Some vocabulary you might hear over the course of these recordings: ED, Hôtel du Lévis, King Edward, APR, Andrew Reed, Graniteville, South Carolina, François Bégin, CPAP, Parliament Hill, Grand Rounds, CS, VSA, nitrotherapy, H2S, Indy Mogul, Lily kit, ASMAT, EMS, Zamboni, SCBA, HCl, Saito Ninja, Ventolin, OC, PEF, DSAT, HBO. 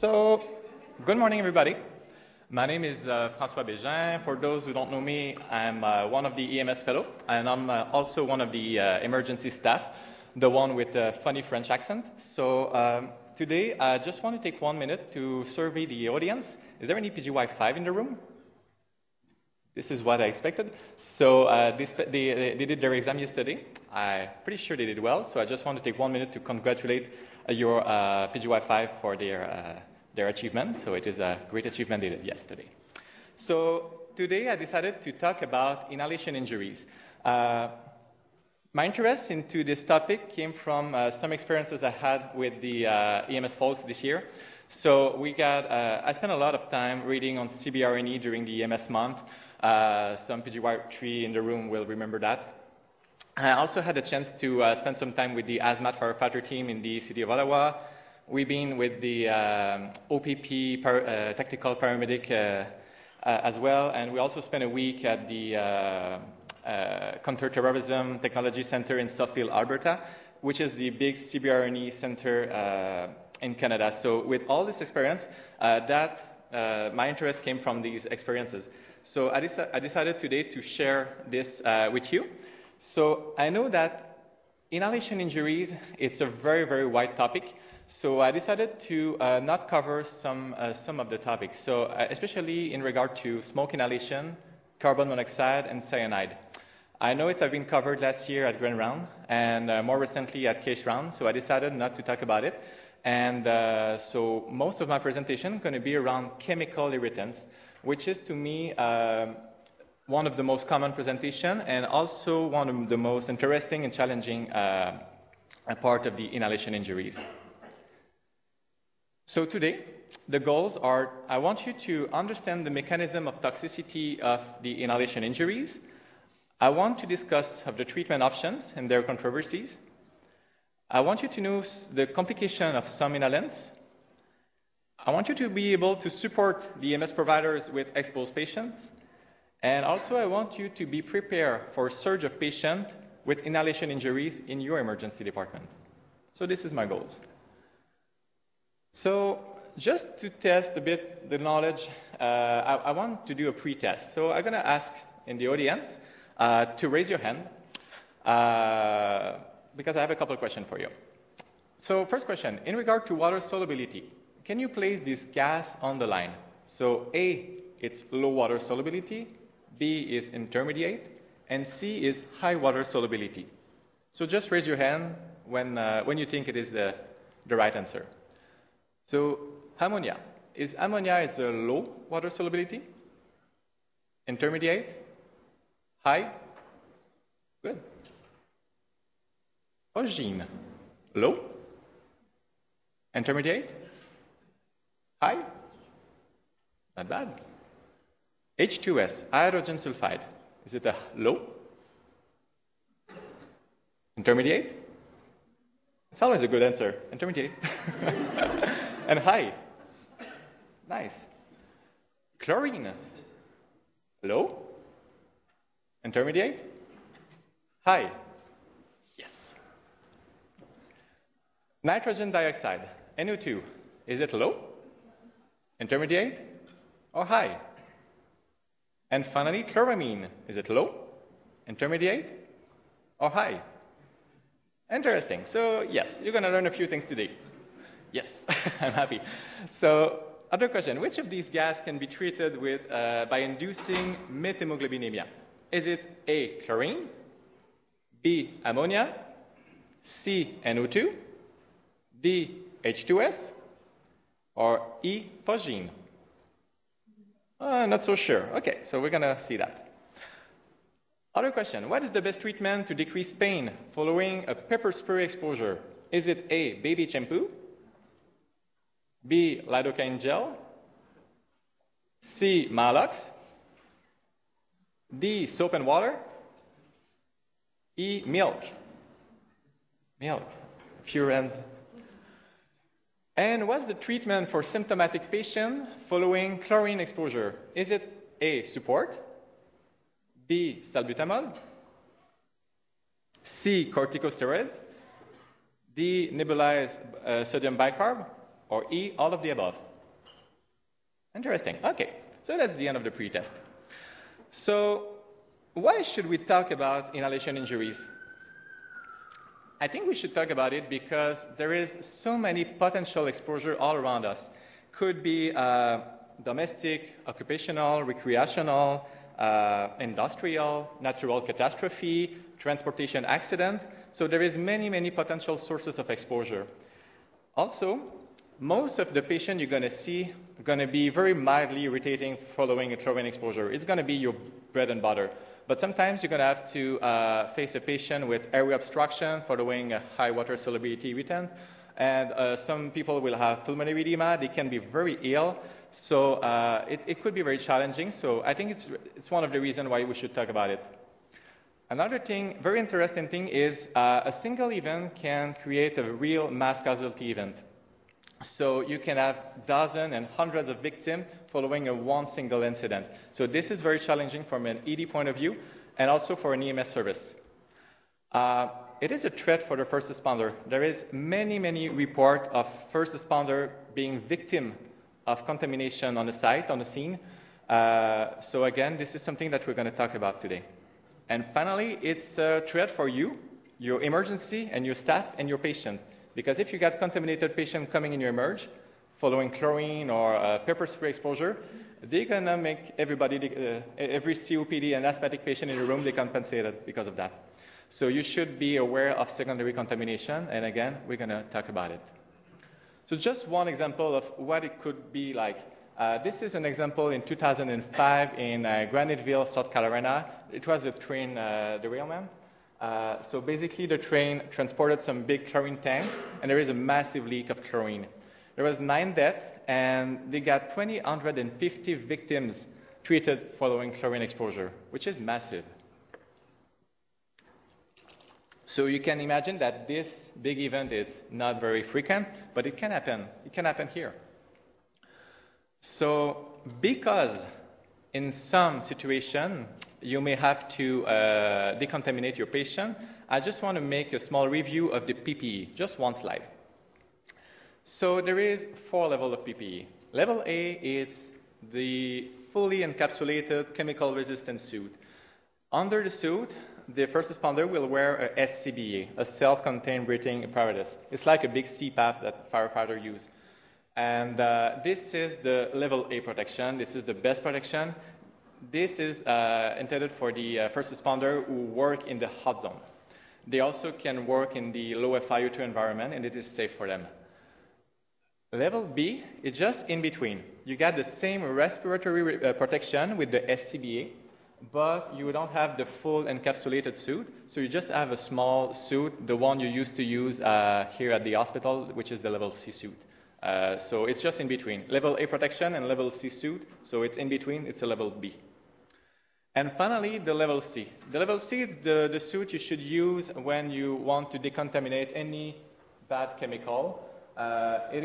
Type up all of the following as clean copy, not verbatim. So, good morning, everybody. My name is François Bégin. For those who don't know me, I'm one of the EMS fellow, and I'm also one of the emergency staff, the one with the funny French accent. So today, I just want to take 1 minute to survey the audience. Is there any PGY-5 in the room? This is what I expected. So they did their exam yesterday. I'm pretty sure they did well. So I just want to take 1 minute to congratulate your PGY5 for their achievement. So it is a great achievement they did yesterday. So today I decided to talk about inhalation injuries. My interest into this topic came from some experiences I had with the EMS folks this year. So we got, I spent a lot of time reading on CBRNE during the EMS month. Some PGY3 in the room will remember that. I also had a chance to spend some time with the ASMAT firefighter team in the city of Ottawa. We've been with the OPP tactical paramedic as well, and we also spent a week at the Counterterrorism technology center in Southfield, Alberta, which is the big CBRNE center in Canada. So with all this experience, my interest came from these experiences. So I decided today to share this with you. So I know that inhalation injuries, it's a very, very wide topic. So I decided to not cover some of the topics. So especially in regard to smoke inhalation, carbon monoxide, and cyanide. I know it had been covered last year at Grand Round and more recently at Case Round. So I decided not to talk about it. And so most of my presentation is going to be around chemical irritants, which is to me one of the most common presentation and also one of the most interesting and challenging part of the inhalation injuries. So today, the goals are, I want you to understand the mechanism of toxicity of the inhalation injuries. I want to discuss of the treatment options and their controversies. I want you to know the complication of some inhalants. I want you to be able to support the MS providers with exposed patients. And also, I want you to be prepared for a surge of patients with inhalation injuries in your emergency department. So this is my goals. So just to test a bit the knowledge, I want to do a pre-test. So I'm going to ask in the audience to raise your hand because I have a couple of questions for you. So first question, in regard to water solubility, can you place this gas on the line? So A, it's low water solubility. B is intermediate, and C is high water solubility. So just raise your hand when you think it is the right answer. So ammonia. Is ammonia is a low water solubility? Intermediate? High? Good. Phosgene. Low? Intermediate? High? Not bad. H2S, hydrogen sulfide. Is it a low? Intermediate? It's always a good answer. Intermediate. And high. Nice. Chlorine. Low? Intermediate? High. Yes. Nitrogen dioxide, NO2. Is it low? Intermediate? Or high? And finally, chloramine. Is it low, intermediate, or high? Interesting. So yes, you're going to learn a few things today. Yes, I'm happy. So other question, which of these gases can be treated with, by inducing methemoglobinemia? Is it A, chlorine, B, ammonia, C, NO2, D, H2S, or E, phosgene? Not so sure. Okay, so we're going to see that. Other question. What is the best treatment to decrease pain following a pepper spray exposure? Is it A, baby shampoo? B, lidocaine gel? C, Malox? D, soap and water? E, milk? Milk. Pure and... And what's the treatment for symptomatic patient following chlorine exposure? Is it A, support, B, salbutamol, C, corticosteroids, D, nebulized sodium bicarb, Or E, all of the above? Interesting. Okay, so that's the end of the pretest. So why should we talk about inhalation injuries? I think we should talk about it because there is so many potential exposure all around us. Could be domestic, occupational, recreational, industrial, natural catastrophe, transportation accident. So there is many, many potential sources of exposure. Also, most of the patients you're going to see are going to be very mildly irritating following a trovane exposure. It's going to be your bread and butter. But sometimes you're going to have to face a patient with airway obstruction following a high water solubility irritant. And some people will have pulmonary edema. They can be very ill. So it could be very challenging. So I think it's one of the reasons why we should talk about it. Another thing, very interesting thing is a single event can create a real mass casualty event. So you can have dozens and hundreds of victims following one single incident. So this is very challenging from an ED point of view and also for an EMS service. It is a threat for the first responder. There is many, many reports of first responder being victim of contamination on the site, on the scene. So again, this is something that we're going to talk about today. And finally, it's a threat for you, your emergency, and your staff, and your patient. Because if you got contaminated patient coming in your emerge, following chlorine or pepper spray exposure, they're going to make everybody, every COPD and asthmatic patient in the room, they compensated because of that. So you should be aware of secondary contamination, and again, we're going to talk about it. So just one example of what it could be like. This is an example in 2005 in Graniteville, South Carolina. It was a train derailment. So basically, the train transported some big chlorine tanks, and there is a massive leak of chlorine. There was 9 deaths, and they got 2,150 victims treated following chlorine exposure, which is massive. So you can imagine that this big event is not very frequent, but it can happen. It can happen here. So because in some situation, you may have to decontaminate your patient. I just want to make a small review of the PPE, just one slide. So there is 4 levels of PPE. Level A is the fully encapsulated chemical resistant suit. Under the suit, the first responder will wear a SCBA, a self-contained breathing apparatus. It's like a big CPAP that firefighters use. And this is the level A protection. This is the best protection. This is intended for the first responder who work in the hot zone. They also can work in the low FiO2 environment, and it is safe for them. Level B is just in between. You got the same respiratory protection with the SCBA, but you don't have the full encapsulated suit, so you just have a small suit, the one you used to use here at the hospital, which is the level C suit. So it's just in between. Level A protection and level C suit, so it's in between, it's a level B. And finally, the level C. The level C is the suit you should use when you want to decontaminate any bad chemical. It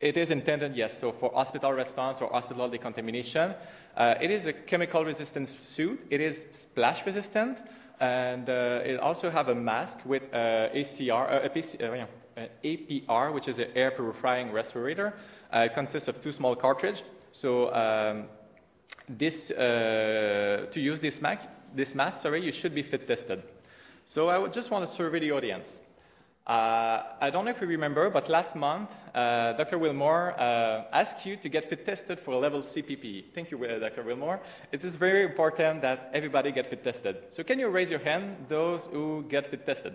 is intended, yes, so for hospital response or hospital decontamination. It is a chemical resistant suit. It is splash resistant, and it also have a mask with APR, which is an air purifying respirator. It consists of 2 small cartridges. So to use this mask, you should be fit tested. So I would just want to survey the audience. I don't know if you remember, but last month, Dr. Wilmore asked you to get fit tested for level C PPE. Thank you, Dr. Wilmore. It is very important that everybody get fit tested. So can you raise your hand, those who get fit tested?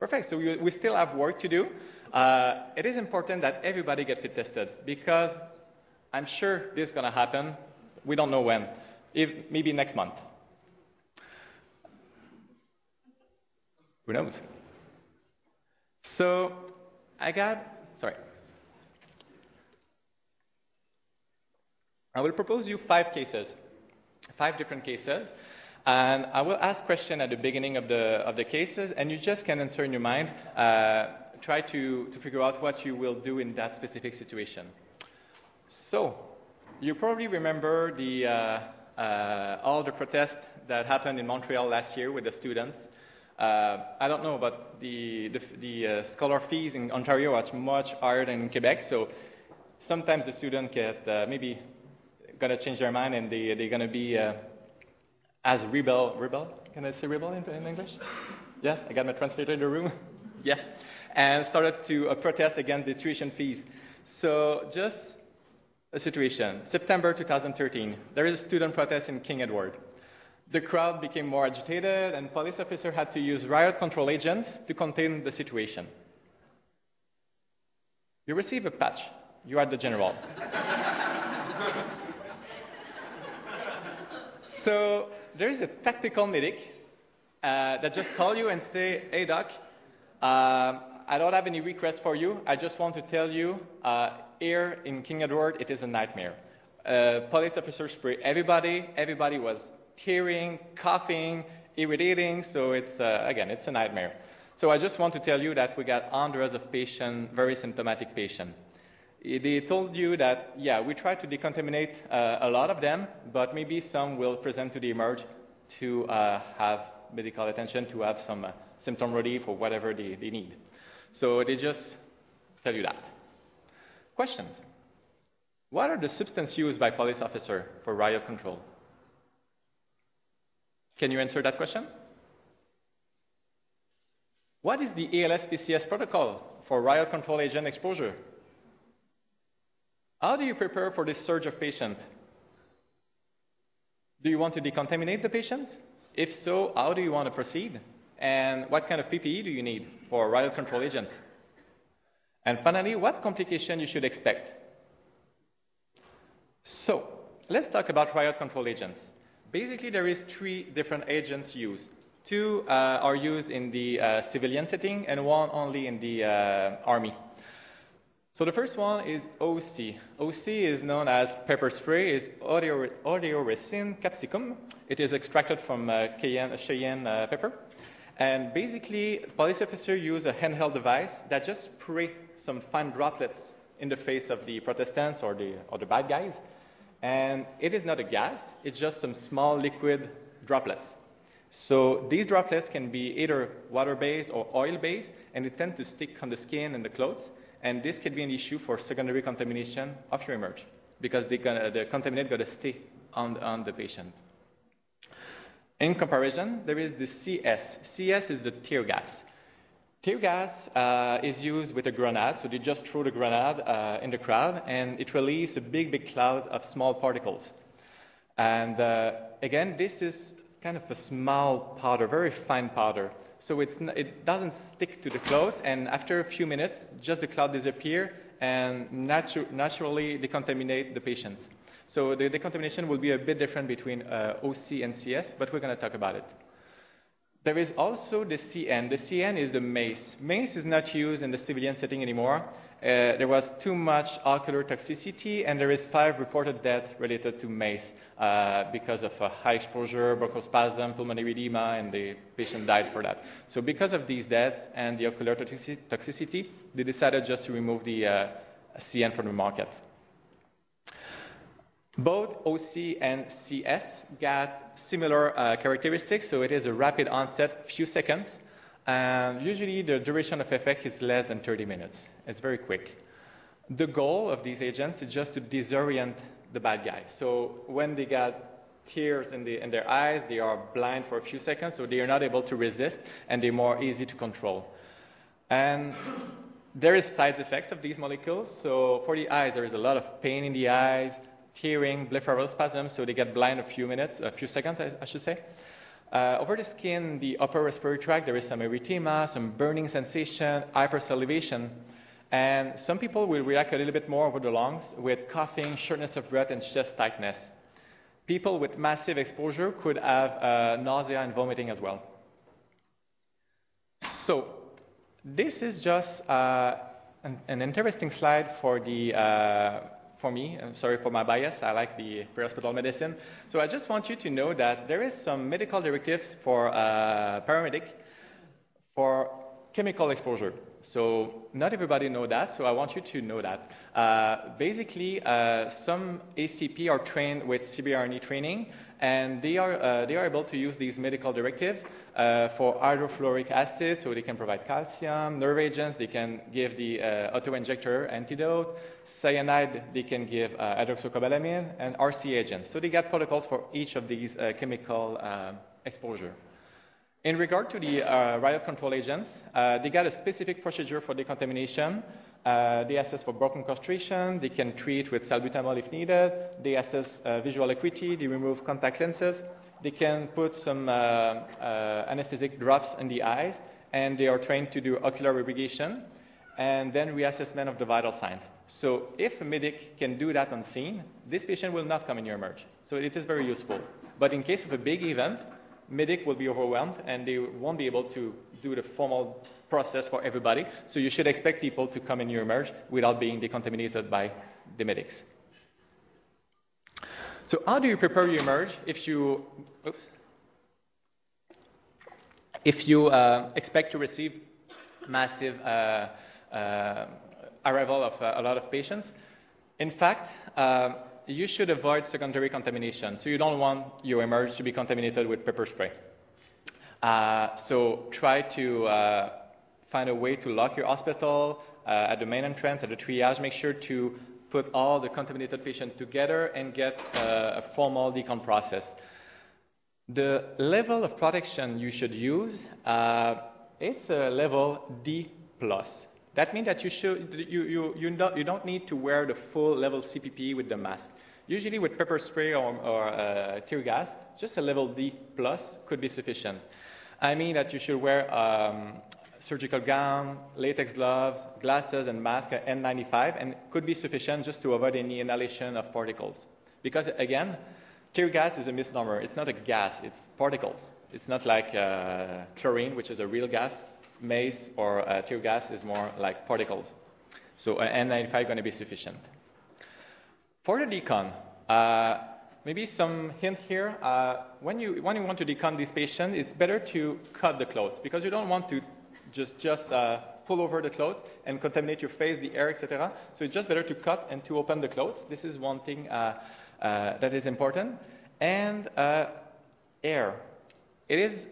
Perfect. So we still have work to do. It is important that everybody get fit tested because I'm sure this is going to happen. We don't know when. If, maybe next month. Who knows? So I got, sorry. I will propose you 5 cases, 5 different cases. And I will ask questions at the beginning of the cases, and you just can answer in your mind. Try to figure out what you will do in that specific situation. So you probably remember all the protests that happened in Montreal last year with the students. I don't know about the scholar fees in Ontario are much higher than in Quebec, so sometimes the students get maybe going to change their mind and they're going to be as rebel? Can I say rebel in English? Yes, I got my translator in the room. Yes, and started to protest against the tuition fees. So just a situation. September 2013, there is a student protest in King Edward. The crowd became more agitated, and police officers had to use riot control agents to contain the situation. You receive a patch. You are the general. So there is a tactical medic that just call you and say, hey, doc, I don't have any requests for you. I just want to tell you, here in King Edward, it is a nightmare. Police officers spray everybody. Everybody was tearing, coughing, irritating. So it's, again, it's a nightmare. So I just want to tell you that we got hundreds of patients, very symptomatic patients. They told you that, yeah, we tried to decontaminate a lot of them, but maybe some will present to the eMERGE to have medical attention, to have some symptom relief or whatever they need. So they just tell you that. Questions? What are the substances used by police officers for riot control? Can you answer that question? What is the ALS-PCS protocol for riot control agent exposure? How do you prepare for this surge of patients? Do you want to decontaminate the patients? If so, how do you want to proceed? And what kind of PPE do you need for riot control agents? And finally, what complication you should expect? So let's talk about riot control agents. Basically, there is three different agents used. Two are used in the civilian setting and one only in the army. So the first one is OC. OC is known as pepper spray. It's odeoresin capsicum. It is extracted from Cheyenne pepper. And basically, police officers use a handheld device that just spray some fine droplets in the face of the protestants or the bad guys. And it is not a gas. It's just some small liquid droplets. So these droplets can be either water-based or oil-based, and they tend to stick on the skin and the clothes. And this could be an issue for secondary contamination of your eMERGE because the contaminant got to stay on the patient. In comparison, there is the CS. CS is the tear gas. Tear gas is used with a grenade, so they just throw the grenade in the crowd, and it releases a big, big cloud of small particles. And again, this is kind of a small powder, very fine powder. So it doesn't stick to the clothes, and after a few minutes, just the cloud disappears and naturally decontaminate the patients. So the decontamination will be a bit different between OC and CS, but we're going to talk about it. There is also the CN. The CN is the MACE. MACE is not used in the civilian setting anymore. There was too much ocular toxicity, and there is 5 reported deaths related to MACE because of high exposure, bronchospasm, pulmonary edema, and the patient died for that. So because of these deaths and the ocular toxicity, they decided just to remove the CN from the market. Both OC and CS got similar characteristics, so it is a rapid onset, few seconds. And usually the duration of effect is less than 30 minutes. It's very quick. The goal of these agents is just to disorient the bad guy. So when they got tears in their eyes, they are blind for a few seconds, so they are not able to resist, and they're more easy to control. And there is side effects of these molecules. So for the eyes, there is a lot of pain in the eyes, tearing, blepharospasm, so they get blind a few seconds, I should say. Over the skin, the upper respiratory tract, there is some erythema, some burning sensation, hypersalivation. And some people will react a little bit more over the lungs with coughing, shortness of breath, and chest tightness. People with massive exposure could have nausea and vomiting as well. So this is just an interesting slide for the... For me, I'm sorry for my bias, I like the pre-hospital medicine. So I just want you to know that there is some medical directives for paramedic for Chemical exposure. So not everybody knows that, so I want you to know that. Basically, some ACP are trained with CBRNE training, and they are able to use these medical directives for hydrofluoric acid, so they can provide calcium, nerve agents, they can give the auto-injector antidote, cyanide, they can give hydroxycobalamin, and RC agents. So they got protocols for each of these chemical exposure. In regard to the riot control agents, they got a specific procedure for decontamination. They assess for broken concentration. They can treat with salbutamol if needed. They assess visual acuity. They remove contact lenses. They can put some anesthetic drops in the eyes, and they are trained to do ocular irrigation and then reassessment of the vital signs. So if a medic can do that on scene, this patient will not come in your emerge. So it is very useful. But in case of a big event, medic will be overwhelmed, and they won't be able to do the formal process for everybody. So you should expect people to come in your emerge without being decontaminated by the medics. So how do you prepare your emerge if you expect to receive massive arrival of a lot of patients? In fact, you should avoid secondary contamination. So you don't want your emerge to be contaminated with pepper spray. So try to find a way to lock your hospital at the main entrance, at the triage. Make sure to put all the contaminated patients together and get a formal decon process. The level of protection you should use, it's a level D+. That means that you don't need to wear the full level CPP with the mask. Usually with pepper spray or tear gas, just a level D+ could be sufficient. I mean that you should wear surgical gown, latex gloves, glasses, and mask, N95, and could be sufficient just to avoid any inhalation of particles. Because again, tear gas is a misnomer. It's not a gas, it's particles. It's not like chlorine, which is a real gas. MACE or tear gas is more like particles. So an N95 is going to be sufficient. For the decon, maybe some hint here. When you want to decon this patient, it's better to cut the clothes because you don't want to just pull over the clothes and contaminate your face, the air, etc. So it's just better to cut and to open the clothes. This is one thing that is important. And air. It is...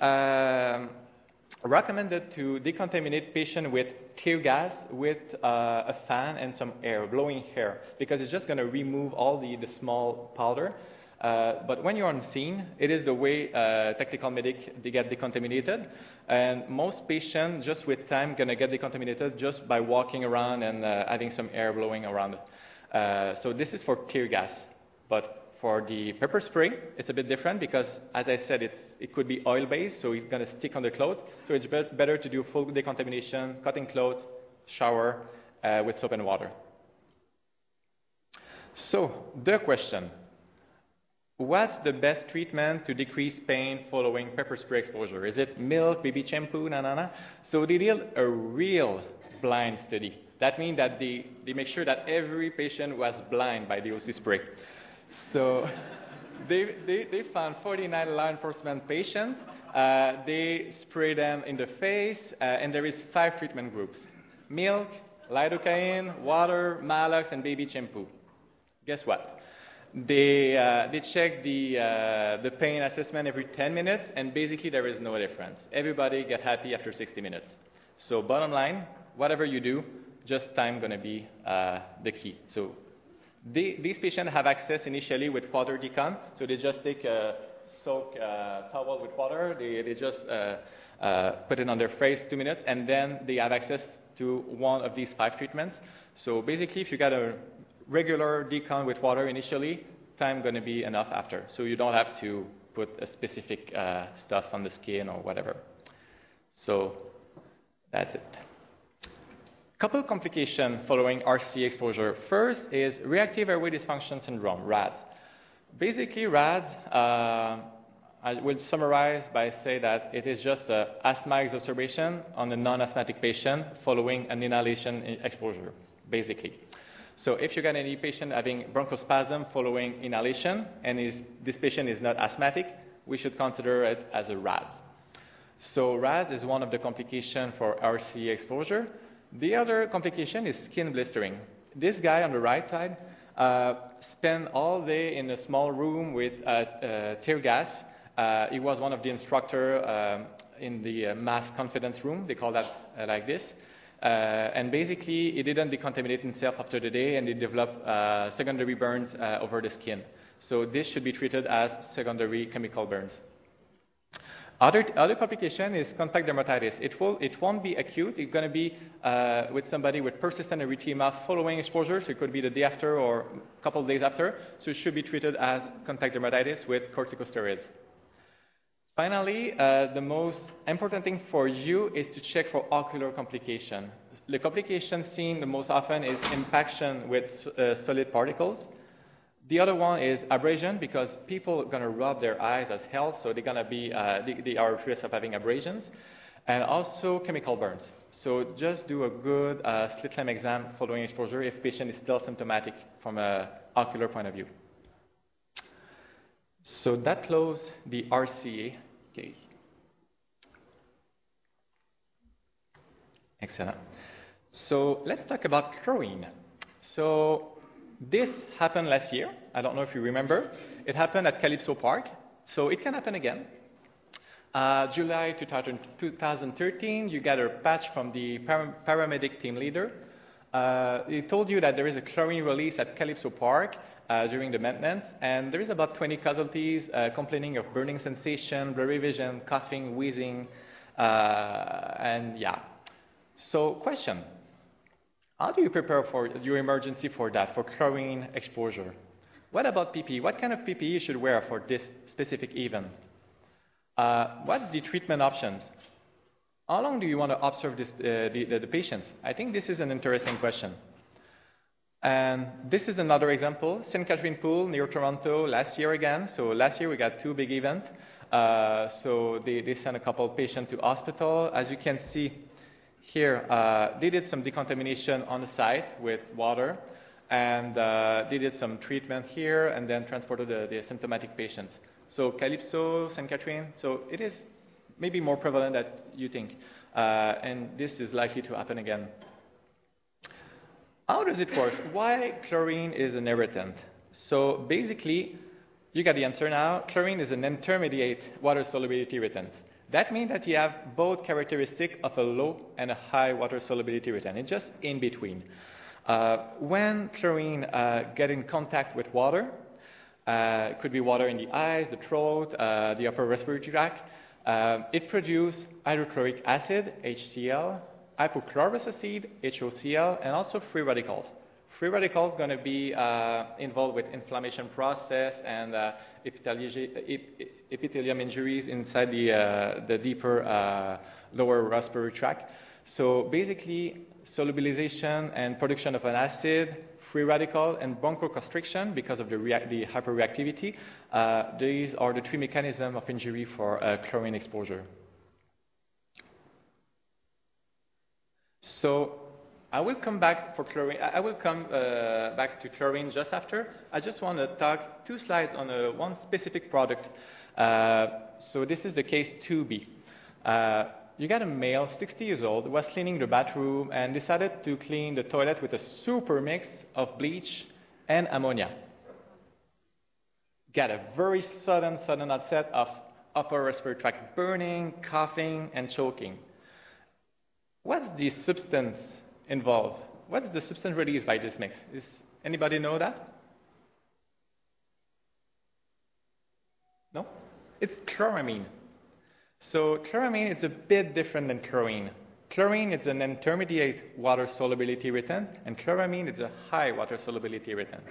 recommended to decontaminate patient with tear gas with a fan and some air, blowing air, because it's just going to remove all the small powder. But when you're on scene, it is the way tactical medic, they get decontaminated. And most patients, just with time, going to get decontaminated just by walking around and having some air blowing around. So this is for tear gas. But for the pepper spray, it's a bit different because, as I said, it could be oil-based, so it's going to stick on the clothes. So it's better to do full decontamination, cutting clothes, shower with soap and water. So the question, what's the best treatment to decrease pain following pepper spray exposure? Is it milk, baby shampoo, na-na-na? So they did a real blind study. That means that they make sure that every patient was blind by the OC spray. So they found 49 law enforcement patients. They spray them in the face, and there is 5 treatment groups. Milk, lidocaine, water, Malox, and baby shampoo. Guess what? They check the pain assessment every 10 minutes, and basically there is no difference. Everybody get happy after 60 minutes. So bottom line, whatever you do, just time going to be the key. So these patients have access initially with water decon, so they just take a soak towel with water, they just put it on their face 2 minutes, and then they have access to one of these 5 treatments. So basically, if you got a regular decon with water initially, time going to be enough after. So you don't have to put a specific stuff on the skin or whatever. So that's it. Couple complications following RC exposure. First is reactive airway dysfunction syndrome, RADS. Basically, RADS, I will summarize by saying that it is just an asthma exacerbation on a non-asthmatic patient following an inhalation exposure, basically. So if you got any patient having bronchospasm following inhalation and this patient is not asthmatic, we should consider it as a RADS. So RADS is one of the complications for RCA exposure. The other complication is skin blistering. This guy on the right side spent all day in a small room with tear gas. He was one of the instructors in the mass confidence room. They call that like this. And basically, he didn't decontaminate himself after the day, and he developed secondary burns over the skin. So this should be treated as secondary chemical burns. Other complication is contact dermatitis. It won't be acute. It's going to be with somebody with persistent erythema following exposure, so it could be the day after or a couple of days after. So it should be treated as contact dermatitis with corticosteroids. Finally, the most important thing for you is to check for ocular complication. The complication seen the most often is impaction with solid particles. The other one is abrasion, because people are going to rub their eyes as hell, so they're going to be, they are at risk of having abrasions. And also chemical burns. So just do a good slit lamp exam following exposure if patient is still symptomatic from an ocular point of view. So that closes the RCA case. Excellent. So let's talk about chlorine. So this happened last year. I don't know if you remember. It happened at Calypso Park, so it can happen again. July 2013, you got a patch from the paramedic team leader. They told you that there is a chlorine release at Calypso Park during the maintenance, and there is about 20 casualties complaining of burning sensation, blurry vision, coughing, wheezing, and yeah. So question. How do you prepare for your emergency for that, for chlorine exposure? What about PPE? What kind of PPE you should wear for this specific event? What are the treatment options? How long do you want to observe this, the patients? I think this is an interesting question. And this is another example, St. Catherine Pool near Toronto last year again. So last year we got two big events. So they sent a couple of patients to hospital. As you can see, here, they did some decontamination on the site with water, and they did some treatment here, and then transported the symptomatic patients. So Calypso, St. Catherine, so it is maybe more prevalent than you think, and this is likely to happen again. How does it work? Why chlorine is an irritant? So basically, you got the answer now. Chlorine is an intermediate water-soluble irritant. That means that you have both characteristics of a low and a high water solubility irritant. It's just in between. When chlorine gets in contact with water, it could be water in the eyes, the throat, the upper respiratory tract, it produces hydrochloric acid, HCl, hypochlorous acid, HOCl, and also free radicals. Free radicals are going to be involved with inflammation process and epithelium injuries inside the deeper lower respiratory tract. So basically, solubilization and production of an acid, free radical, and bronchoconstriction because of the hyperreactivity, these are the three mechanisms of injury for chlorine exposure. So I will come back for chlorine. I will come back to chlorine just after. I just want to talk two slides on one specific product. So this is the case 2B. You got a male, 60 years old, was cleaning the bathroom and decided to clean the toilet with a super mix of bleach and ammonia. Got a very sudden onset of upper respiratory tract burning, coughing, and choking. What's the substance involved? What's the substance released by this mix? Does anybody know that? No? It's chloramine. So chloramine is a bit different than chlorine. Chlorine is an intermediate water solubility irritant, and chloramine is a high water solubility irritant.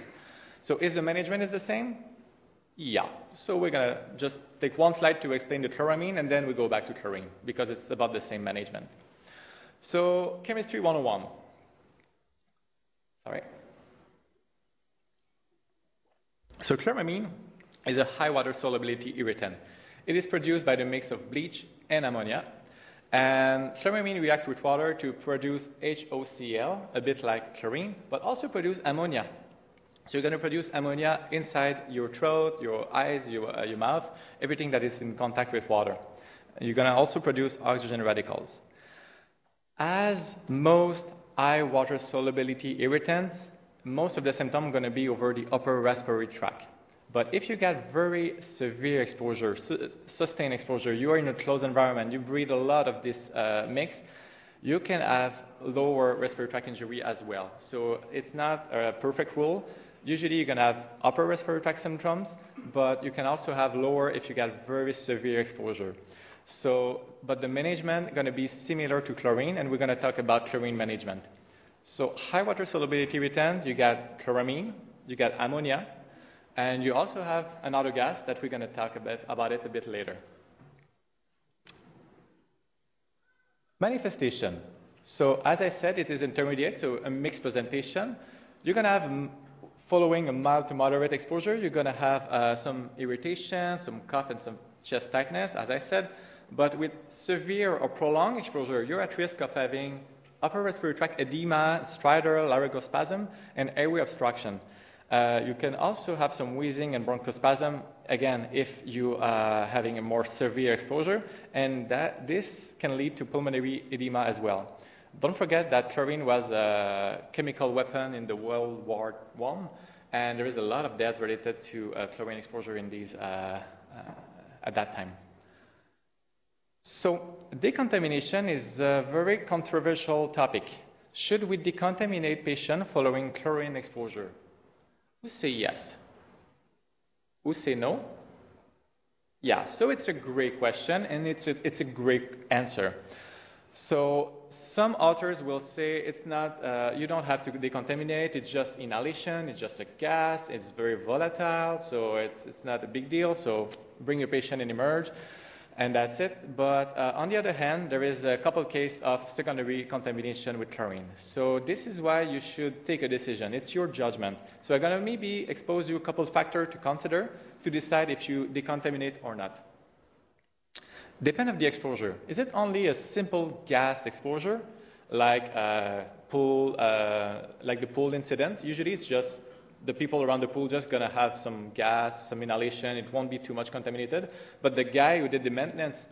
So is the management is the same? Yeah. So we're going to just take one slide to explain the chloramine, and then we go back to chlorine, because it's about the same management. So, chemistry 101. Sorry. So, chloramine is a high water solubility irritant. It is produced by the mix of bleach and ammonia. And chloramine reacts with water to produce HOCl, a bit like chlorine, but also produce ammonia. So, you're going to produce ammonia inside your throat, your eyes, your mouth, everything that is in contact with water. You're going to also produce oxygen radicals. As most high water solubility irritants, most of the symptoms are going to be over the upper respiratory tract. But if you got very severe exposure, sustained exposure, you are in a closed environment, you breathe a lot of this mix, you can have lower respiratory tract injury as well. So it's not a perfect rule. Usually you're going to have upper respiratory tract symptoms, but you can also have lower if you got very severe exposure. So, but the management is going to be similar to chlorine, and we're going to talk about chlorine management. So high water solubility irritant, you got chloramine, you got ammonia, and you also have another gas that we're going to talk about it a bit later. Manifestation. So as I said, it is intermediate, so a mixed presentation. You're going to have, following a mild to moderate exposure, you're going to have some irritation, some cough, and some chest tightness, as I said. But with severe or prolonged exposure, you're at risk of having upper respiratory tract edema, stridor, laryngospasm, and airway obstruction. You can also have some wheezing and bronchospasm, again, if you are having a more severe exposure, and this can lead to pulmonary edema as well. Don't forget that chlorine was a chemical weapon in the World War I, and there is a lot of deaths related to chlorine exposure in these at that time. So decontamination is a very controversial topic. Should we decontaminate patients following chlorine exposure? Who say yes? Who say no? Yeah, so it's a great question, and it's a great answer. So some authors will say it's not, you don't have to decontaminate, it's just inhalation, it's just a gas, it's very volatile, so it's not a big deal, so bring your patient and emerge, and that's it. But on the other hand, there is a couple cases of secondary contamination with chlorine. So this is why you should take a decision. It's your judgment. So I'm going to maybe expose you a couple factors to consider to decide if you decontaminate or not. Depend on the exposure. Is it only a simple gas exposure, like the pool incident? Usually it's just the people around the pool just going to have some gas, some inhalation. It won't be too much contaminated. But the guy who did the maintenance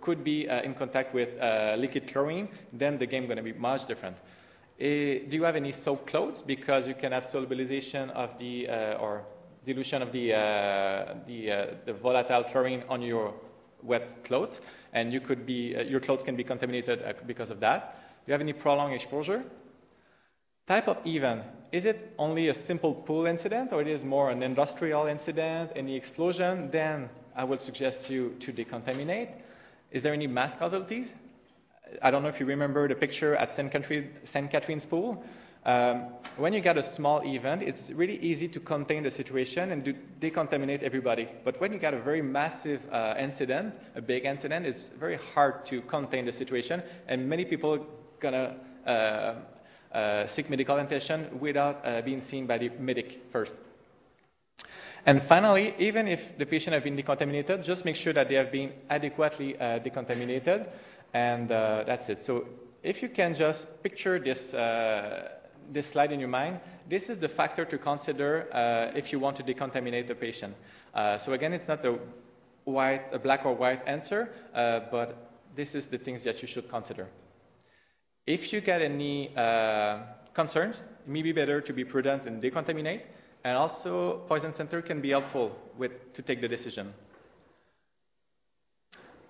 could be in contact with liquid chlorine. Then the game is going to be much different. Do you have any soaked clothes? Because you can have solubilization of the or dilution of the volatile chlorine on your wet clothes, and you could be your clothes can be contaminated because of that. Do you have any prolonged exposure? Type of event. Is it only a simple pool incident, or it is more an industrial incident, any explosion? Then I would suggest you to decontaminate. Is there any mass casualties? I don't know if you remember the picture at St. Catherine's Pool. When you get a small event, it's really easy to contain the situation and to decontaminate everybody. But when you get a very massive incident, a big incident, it's very hard to contain the situation, and many people are going to seek medical attention without being seen by the medic first. And finally, even if the patient has been decontaminated, just make sure that they have been adequately decontaminated, and that's it. So if you can just picture this, this slide in your mind, this is the factor to consider if you want to decontaminate the patient. So again, it's not a black or white answer, but this is the things that you should consider. If you get any concerns, it may be better to be prudent and decontaminate. And also, poison center can be helpful to take the decision.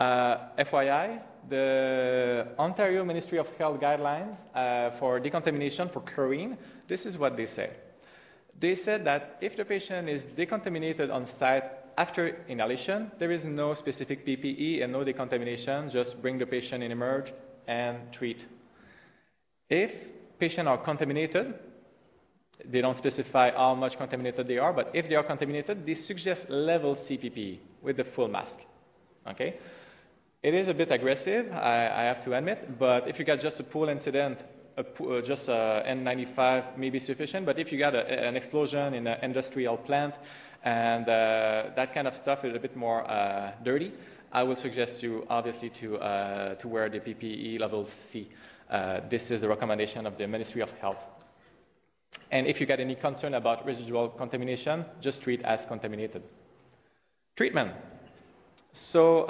FYI, the Ontario Ministry of Health guidelines for decontamination for chlorine, this is what they say. They said that if the patient is decontaminated on site after inhalation, there is no specific PPE and no decontamination. Just bring the patient and emerge and treat. If patients are contaminated, they don't specify how much contaminated they are, but if they are contaminated, they suggest level C PPE with the full mask. Okay? It is a bit aggressive, I have to admit, but if you got just a pool incident, just N95 may be sufficient, but if you got an explosion in an industrial plant and that kind of stuff is a bit more dirty, I would suggest you obviously to wear the PPE level C. This is the recommendation of the Ministry of Health. And if you got any concern about residual contamination, just treat as contaminated. Treatment. So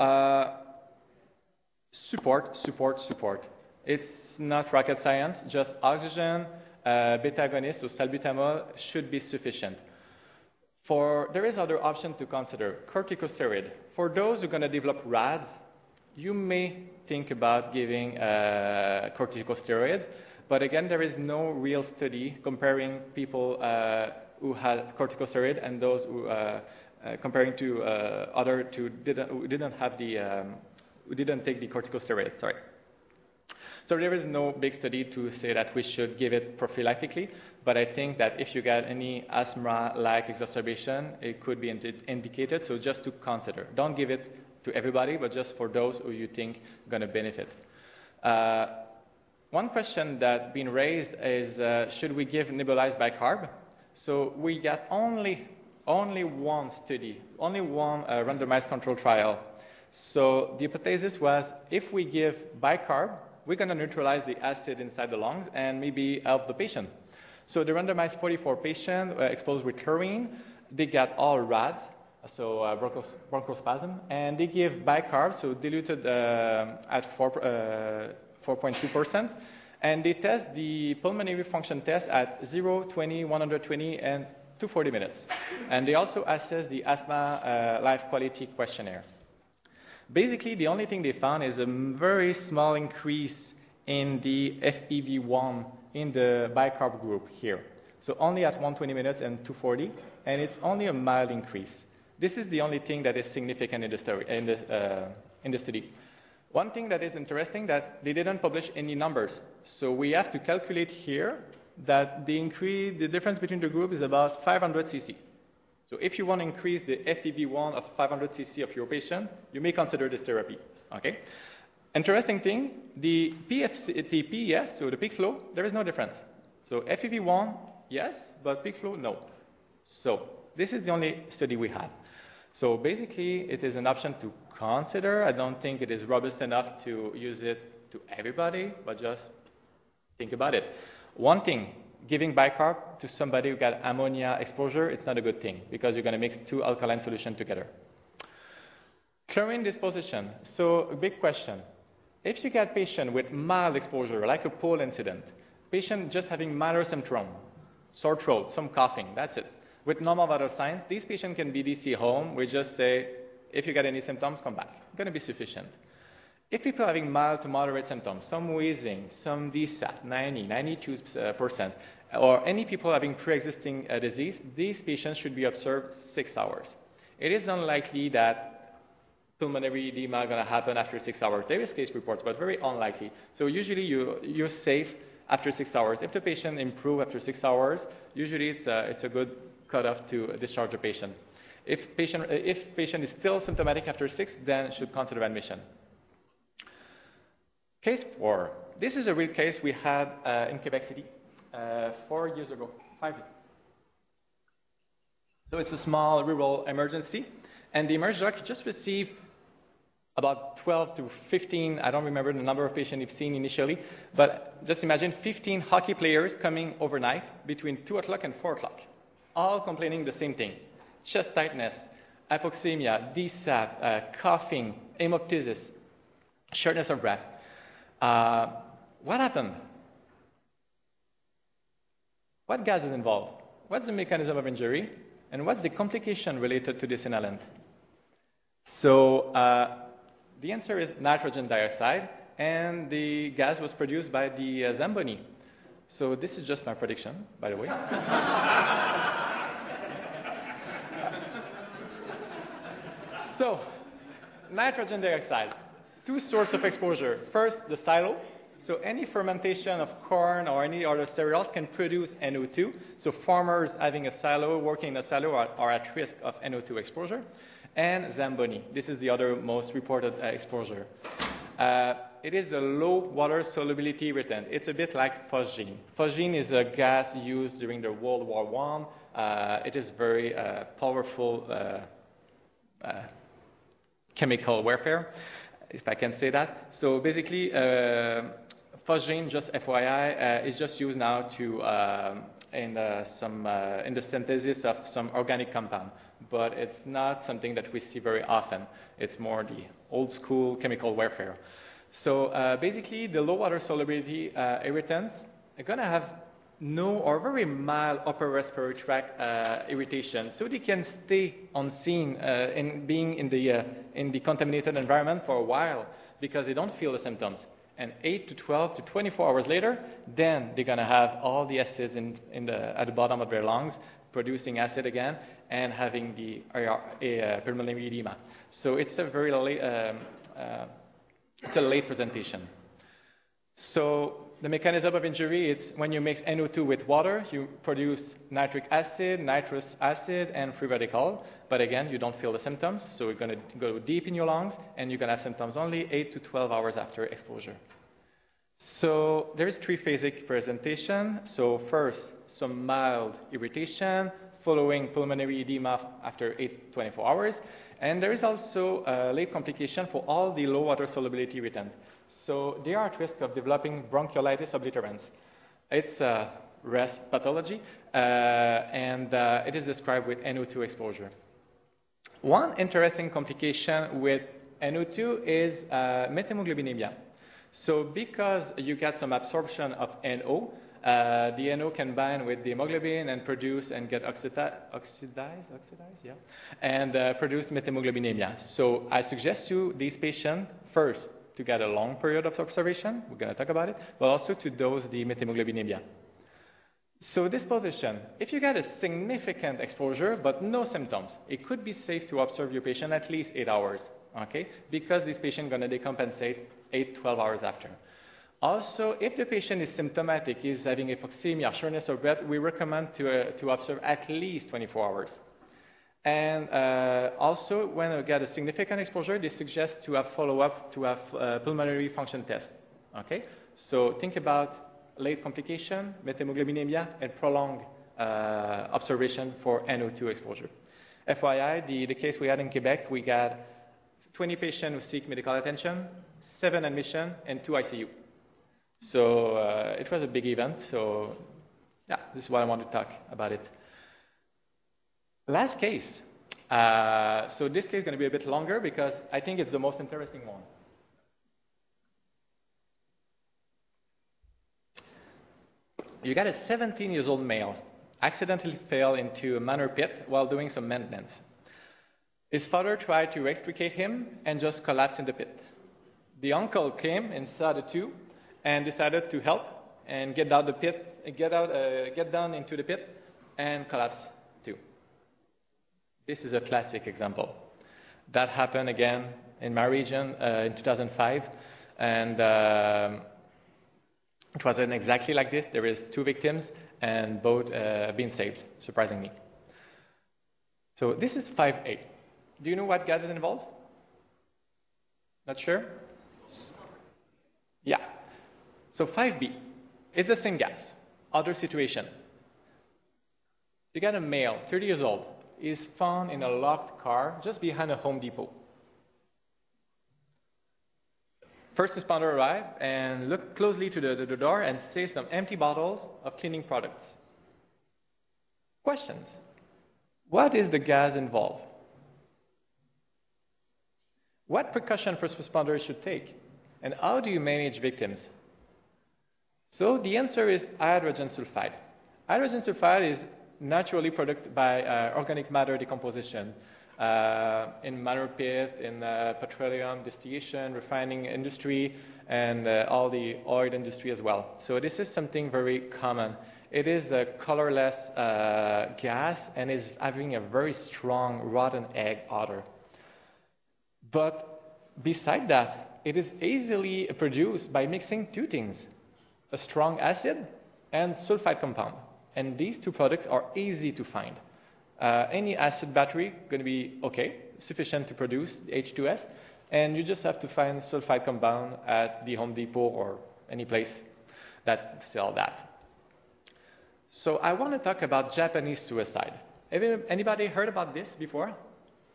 Support, support, support. It's not rocket science, just oxygen, beta agonist, so salbutamol should be sufficient. There is other option to consider, corticosteroid. For those who are going to develop RADS, you may think about giving corticosteroids, but again, there is no real study comparing people who had corticosteroid and those who comparing to others who didn't take the corticosteroids. Sorry. So there is no big study to say that we should give it prophylactically, but I think that if you got any asthma-like exacerbation, it could be indicated, so just to consider. Don't give it to everybody, but just for those who you think are going to benefit. One question that's been raised is, should we give nebulized bicarb? So we got only one study, only one randomized control trial. So the hypothesis was, if we give bicarb, we're going to neutralize the acid inside the lungs and maybe help the patient. So they randomized 44 patients exposed with chlorine. They got all RADS, so bronchospasm, and they give bicarb, so diluted at 4.2%, and they test the pulmonary function test at 0, 20, 120, and 240 minutes. And they also assess the asthma life quality questionnaire. Basically, the only thing they found is a very small increase in the FEV1 in the bicarb group here. So only at 120 minutes and 240, and it's only a mild increase. This is the only thing that is significant in the study. One thing that is interesting that they didn't publish any numbers. So we have to calculate here that the difference between the group is about 500 cc. So if you want to increase the FEV1 of 500 cc of your patient, you may consider this therapy. Okay? Interesting thing, the PEF, so the peak flow, there is no difference. So FEV1, yes, but peak flow, no. So this is the only study we have. So basically, it is an option to consider. I don't think it is robust enough to use it to everybody, but just think about it. One thing. Giving bicarb to somebody who got ammonia exposure, it's not a good thing because you're going to mix two alkaline solutions together. Chlorine disposition. So a big question. If you got patient with mild exposure, like a pool incident, patient just having minor symptom, sore throat, some coughing, that's it. With normal vital signs, these patients can be DC home. We just say, if you got any symptoms, come back. It's going to be sufficient. If people are having mild to moderate symptoms, some wheezing, some DSAT, 90, 92%, or any people having pre-existing disease, these patients should be observed 6 hours. It is unlikely that pulmonary edema is going to happen after 6 hours. There is case reports, but very unlikely. So usually you're safe after 6 hours. If the patient improves after 6 hours, usually it's a good cutoff to discharge the patient. If patient is still symptomatic after 6, then should consider admission. Case 4. This is a real case we had in Quebec City 4 years ago, 5 years. So it's a small rural emergency, and the emergency doc just received about 12 to 15, I don't remember the number of patients you've seen initially, but just imagine 15 hockey players coming overnight between 2 o'clock and 4 o'clock, all complaining the same thing, chest tightness, hypoxemia, DSAT, coughing, hemoptysis, shortness of breath. What happened? What gas is involved? What's the mechanism of injury? And what's the complication related to this inhalant? So the answer is nitrogen dioxide, and the gas was produced by the Zamboni. So this is just my prediction, by the way. So nitrogen dioxide. Two sources of exposure. First, the silo. So any fermentation of corn or any other cereals can produce NO2. So farmers having a silo, working in a silo, are at risk of NO2 exposure. And Zamboni. This is the other most reported exposure. It is a low water solubility irritant. It's a bit like phosgene. Phosgene is a gas used during the World War I. It is very powerful chemical warfare. If I can say that. So basically, phosgene, just FYI, is just used now to in the synthesis of some organic compound. But it's not something that we see very often. It's more the old school chemical warfare. So basically, the low water solubility irritants are going to have no or very mild upper respiratory tract irritation, so they can stay on scene and being in the contaminated environment for a while because they don't feel the symptoms. And 8 to 12 to 24 hours later, then they're going to have all the acids at the bottom of their lungs, producing acid again, and having the pulmonary edema. So it's a very late, it's a late presentation. So the mechanism of injury, it's when you mix NO2 with water, you produce nitric acid, nitrous acid, and free radical. But again, you don't feel the symptoms, so it's going to go deep in your lungs, and you're going to have symptoms only 8 to 12 hours after exposure. So there is three-phasic presentation. So first, some mild irritation, following pulmonary edema after 24 hours. And there is also a late complication for all the low water solubility irritants. So they are at risk of developing bronchiolitis obliterans. It's a RAS pathology, and it is described with NO2 exposure. One interesting complication with NO2 is methemoglobinemia. So because you get some absorption of NO, the NO can bind with the hemoglobin and produce and get oxidized, yeah, and produce methemoglobinemia. So I suggest to these patients first to get a long period of observation, we're going to talk about it, but also to dose the methemoglobinemia. So this position, if you get a significant exposure but no symptoms, it could be safe to observe your patient at least 8 hours, okay? Because this patient is going to decompensate 8, 12 hours after. Also, if the patient is symptomatic, is having hypoxemia, shortness of breath, we recommend to observe at least 24 hours. And also, when we get a significant exposure, they suggest to have follow-up, to have pulmonary function test. Okay? So think about late complication, methemoglobinemia, and prolonged observation for NO2 exposure. FYI, the case we had in Quebec, we got 20 patients who seek medical attention, 7 admission, and 2 ICU. So it was a big event. So yeah, this is why I want to talk about it. Last case. So this case is going to be a bit longer because I think it's the most interesting one. You got a 17-year-old male accidentally fell into a manure pit while doing some maintenance. His father tried to extricate him and just collapsed in the pit. The uncle came and saw the two and decided to help and get out the pit, get down into the pit and collapse too. This is a classic example. That happened again in my region in 2005, and it wasn't exactly like this. There is 2 victims and both being saved, surprisingly. So this is 5A. Do you know what gas is involved? Not sure? Yeah. So 5B, it's the same gas. Other situation. You got a male, 30 years old, is found in a locked car just behind a Home Depot. First responder arrived and looked closely to the door and see some empty bottles of cleaning products. Questions. What is the gas involved? What precaution first responders should take? And how do you manage victims? So the answer is hydrogen sulfide. Hydrogen sulfide is naturally produced by organic matter decomposition in manure pit, in petroleum distillation, refining industry, and all the oil industry as well. So this is something very common. It is a colorless gas and is having a very strong rotten egg odor. But beside that, it is easily produced by mixing 2 things, a strong acid and sulfide compound. And these 2 products are easy to find. Any acid battery going to be okay, sufficient to produce H2S, and you just have to find sulfide compound at the Home Depot or any place that sell that. So I want to talk about Japanese suicide. Have anybody heard about this before?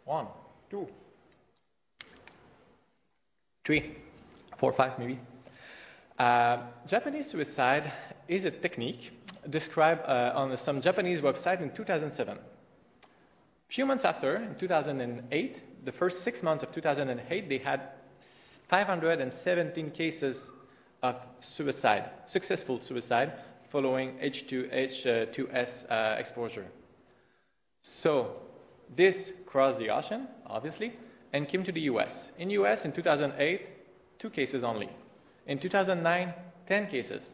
1, 2, 3, 4, 5 maybe. Japanese suicide is a technique described on some Japanese website in 2007. A few months after, in 2008, the first 6 months of 2008, they had 517 cases of suicide, successful suicide, following H2S exposure. So this crossed the ocean, obviously, and came to the U.S. In U.S. in 2008, 2 cases only. In 2009, 10 cases.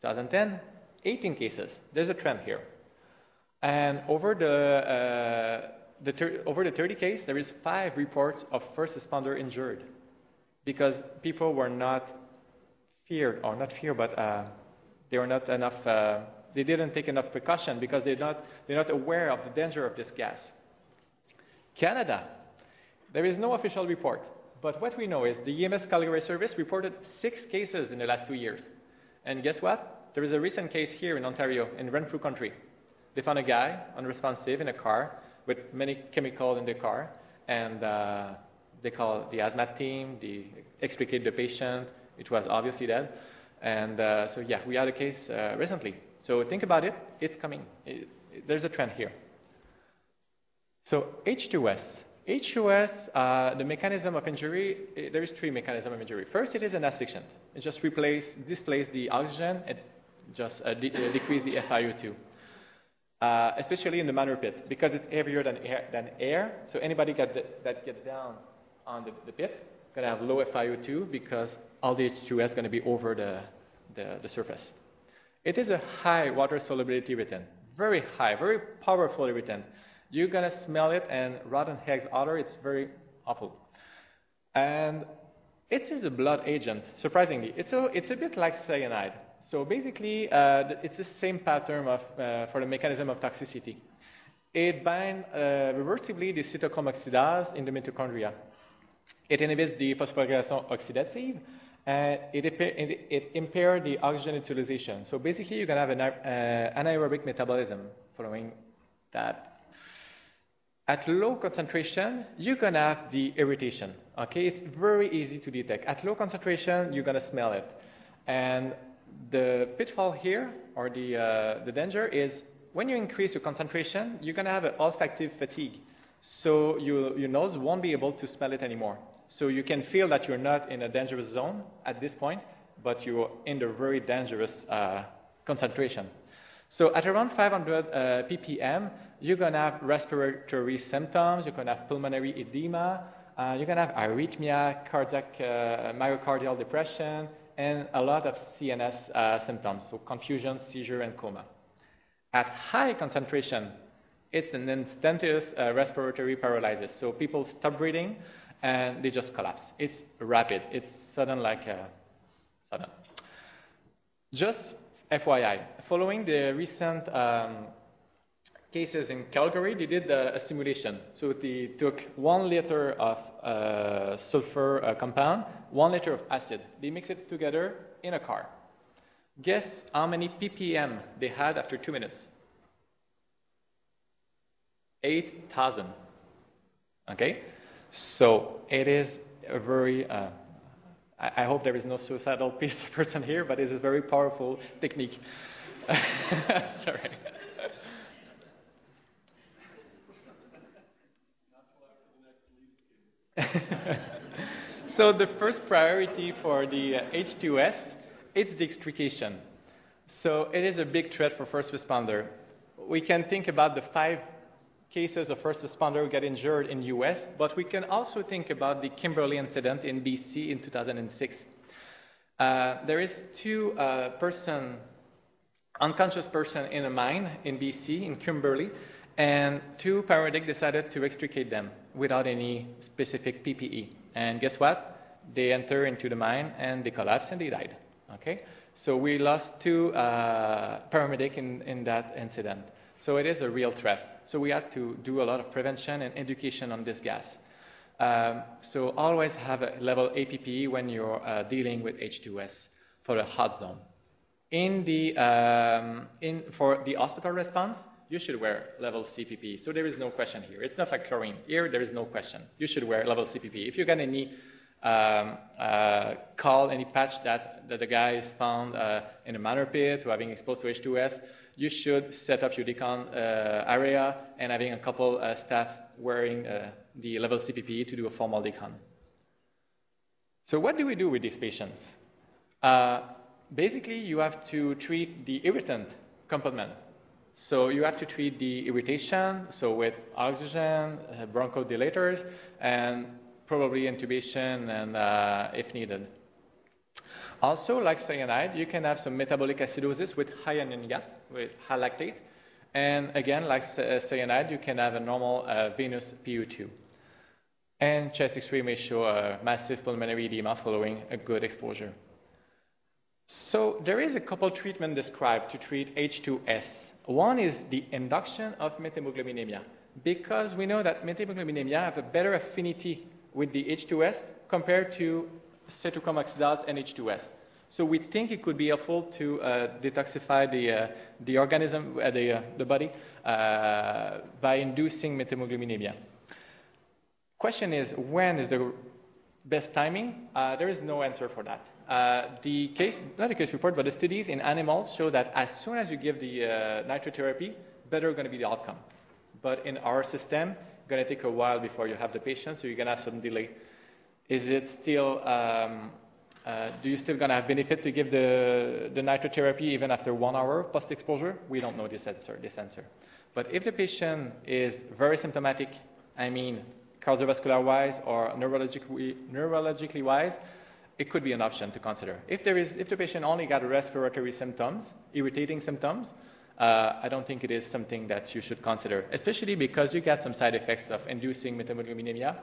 2010, 18 cases. There's a trend here. And over the 30 cases, there is 5 reports of first responder injured because people were not feared, or not feared, but they were not enough. They didn't take enough precaution because they're not aware of the danger of this gas. Canada, there is no official report, but what we know is the EMS Calgary service reported 6 cases in the last 2 years. And guess what? There is a recent case here in Ontario, in Renfrew County. They found a guy unresponsive in a car with many chemicals in the car, and they called the ASMAT team, they extricated the patient. It was obviously dead. And so, yeah, we had a case recently. So think about it. It's coming. There's a trend here. So H2S, the mechanism of injury, there is 3 mechanisms of injury. First, it is an asphyxiant. It just displaces the oxygen and just decreases the FiO2, especially in the manure pit, because it's heavier than air. So anybody that gets down on the pit going to have low FiO2 because all the H2S is going to be over the surface. It is a high water solubility irritant, very high, very powerful irritant. You're going to smell it, and rotten eggs odor, it's very awful. And it is a blood agent, surprisingly. It's a bit like cyanide. So basically, it's the same pattern for the mechanism of toxicity. It binds reversibly the cytochrome oxidase in the mitochondria. It inhibits the phosphorylation oxidative, and it impairs the oxygen utilization. So basically, you're going to have an anaerobic metabolism following that. At low concentration, you're going to have the irritation. Okay? It's very easy to detect. At low concentration, you're going to smell it. And the pitfall here, or the danger, is when you increase your concentration, you're going to have an olfactive fatigue. So your nose won't be able to smell it anymore. So you can feel that you're not in a dangerous zone at this point, but you're in the very dangerous concentration. So at around 500 ppm, you're going to have respiratory symptoms, you're going to have pulmonary edema, you're going to have arrhythmia, cardiac, myocardial depression, and a lot of CNS symptoms, so confusion, seizure, and coma. At high concentration, it's an instantaneous respiratory paralysis. So people stop breathing, and they just collapse. It's rapid. It's sudden, like sudden. Just FYI, following the recent cases in Calgary, they did a simulation. So they took 1 liter of sulfur compound, 1 liter of acid. They mix it together in a car. Guess how many ppm they had after 2 minutes? 8,000. Okay? So it is a very, I hope there is no suicidal person here, but it is a very powerful technique. Sorry. So the first priority for the H2S, it's the extrication. So it is a big threat for first responder. We can think about the 5 cases of first responder who get injured in U.S., but we can also think about the Kimberley incident in BC in 2006. There is 2 unconscious person in a mine in BC, in Kimberley, and 2 paramedics decided to extricate them without any specific PPE. And guess what? They enter into the mine, and they collapsed, and they died. Okay? So we lost 2 paramedics in that incident. So it is a real threat. So we had to do a lot of prevention and education on this gas. So always have a level A PPE when you're dealing with H2S for a hot zone. For the hospital response, you should wear level C PPE. So there is no question here. It's not like chlorine. Here, there is no question. You should wear level C PPE. If you get any call, any patch that the guy is found in a manure pit or having exposed to H2S, you should set up your decon area and having a couple staff wearing the level C PPE to do a formal decon. So what do we do with these patients? Basically, you have to treat the irritant component. So you have to treat the irritation, so with oxygen, bronchodilators, and probably intubation and if needed. Also, like cyanide, you can have some metabolic acidosis with high anion gap, with high lactate. And again, like cyanide, you can have a normal venous PU2. And chest X-ray may show a massive pulmonary edema following a good exposure. So there is a couple treatments described to treat H2S. One is the induction of methemoglobinemia, because we know that methemoglobinemia have a better affinity with the H2S compared to cetucum oxidase and H2S. So we think it could be helpful to detoxify the organism, the body, by inducing methemoglobinemia. Question is, when is the best timing? There is no answer for that. The case, not the case report, but the studies in animals show that as soon as you give the nitrotherapy, better going to be the outcome. But in our system, it's going to take a while before you have the patient, so you're going to have some delay. Is it still, do you still going to have benefit to give the nitrotherapy even after 1 hour post-exposure? We don't know this answer, But if the patient is very symptomatic, I mean cardiovascular-wise or neurologically-wise, it could be an option to consider. If the patient only got respiratory symptoms, irritating symptoms, I don't think it is something that you should consider, especially because you get some side effects of inducing methemoglobinemia,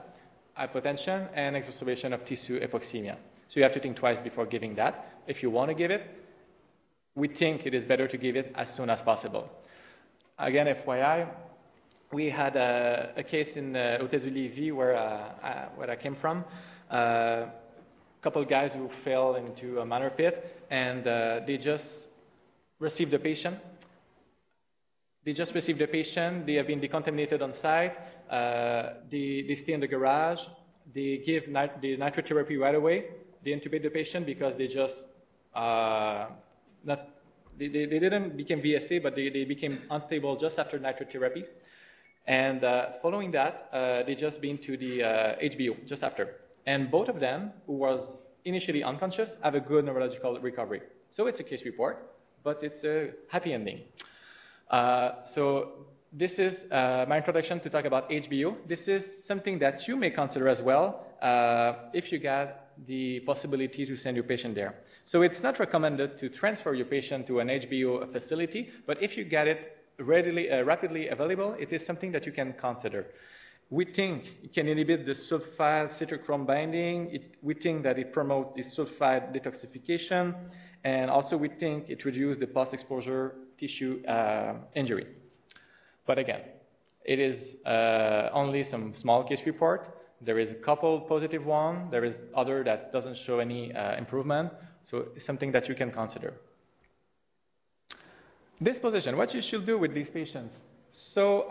hypotension, and exacerbation of tissue hypoxemia. So you have to think twice before giving that. If you want to give it, we think it is better to give it as soon as possible. Again, FYI, we had a case in Hôtel du Lévis where I came from. Couple guys who fell into a manure pit, and they just received the patient. They have been decontaminated on site. They stay in the garage. They give the nitrotherapy right away. They intubate the patient because they just they didn't become VSA, but they became unstable just after nitrotherapy. And following that, they just been to the HBO just after. And both of them, who was initially unconscious, have a good neurological recovery. So it's a case report, but it's a happy ending. So this is my introduction to talk about HBO. This is something that you may consider as well if you got the possibility to send your patient there. So it's not recommended to transfer your patient to an HBO facility, but if you get it readily, rapidly available, it is something that you can consider. We think it can inhibit the sulfide cytochrome binding. We think that it promotes the sulfide detoxification. And also, we think it reduces the post-exposure tissue injury. But again, it is only some small case report. There is a couple positive one. There is other that doesn't show any improvement. So it's something that you can consider. Disposition, what you should do with these patients. So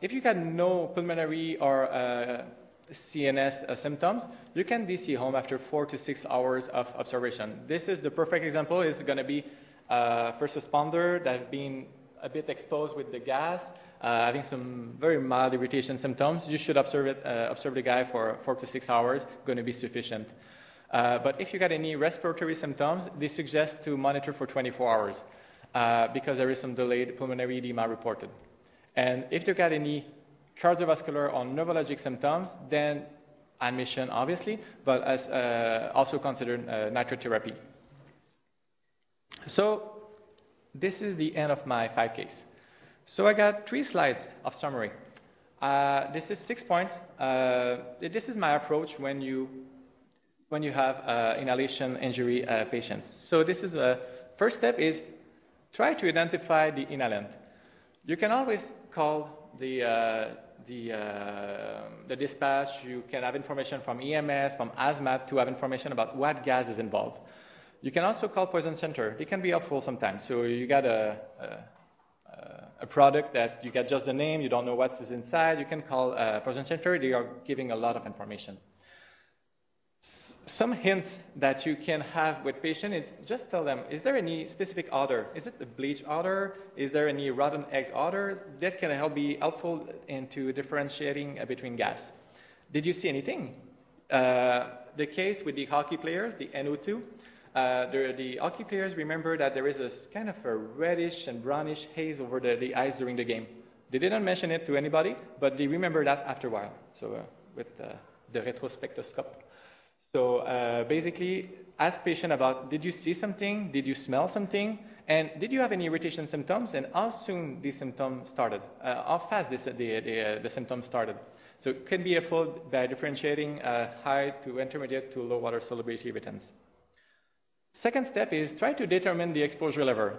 if you got no pulmonary or CNS symptoms, you can DC home after 4 to 6 hours of observation. This is the perfect example. It's going to be first responder that have been a bit exposed with the gas, having some very mild irritation symptoms. You should observe the guy for 4 to 6 hours. Going to be sufficient. But if you got any respiratory symptoms, they suggest to monitor for 24 hours because there is some delayed pulmonary edema reported. And if you got any cardiovascular or neurologic symptoms, then admission, obviously, but as, also consider nitrotherapy. So this is the end of my 5 case. So I got 3 slides of summary. This is 6 points. This is my approach when you have inhalation injury patients. So this is the first step is try to identify the inhalant. You can always call the dispatch. You can have information from EMS, from ASMAT to have information about what gas is involved. You can also call poison center. It can be helpful sometimes. So you got a product that you got just the name, you don't know what is inside. You can call poison center. They are giving a lot of information. Some hints that you can have with patients is just tell them, is there any specific odor? Is it the bleach odor? Is there any rotten eggs odor? That can help be helpful into differentiating between gas. Did you see anything? the case with the hockey players, the NO2. The hockey players remember that there is a kind of a reddish and brownish haze over the ice during the game. They didn't mention it to anybody, but they remember that after a while. So with the retrospectoscope. So basically, ask patient about, did you see something? Did you smell something? And did you have any irritation symptoms? And how soon these symptoms started? How fast the symptoms started? So it could be affected by differentiating high to intermediate to low water solubility irritants. Second step is try to determine the exposure level.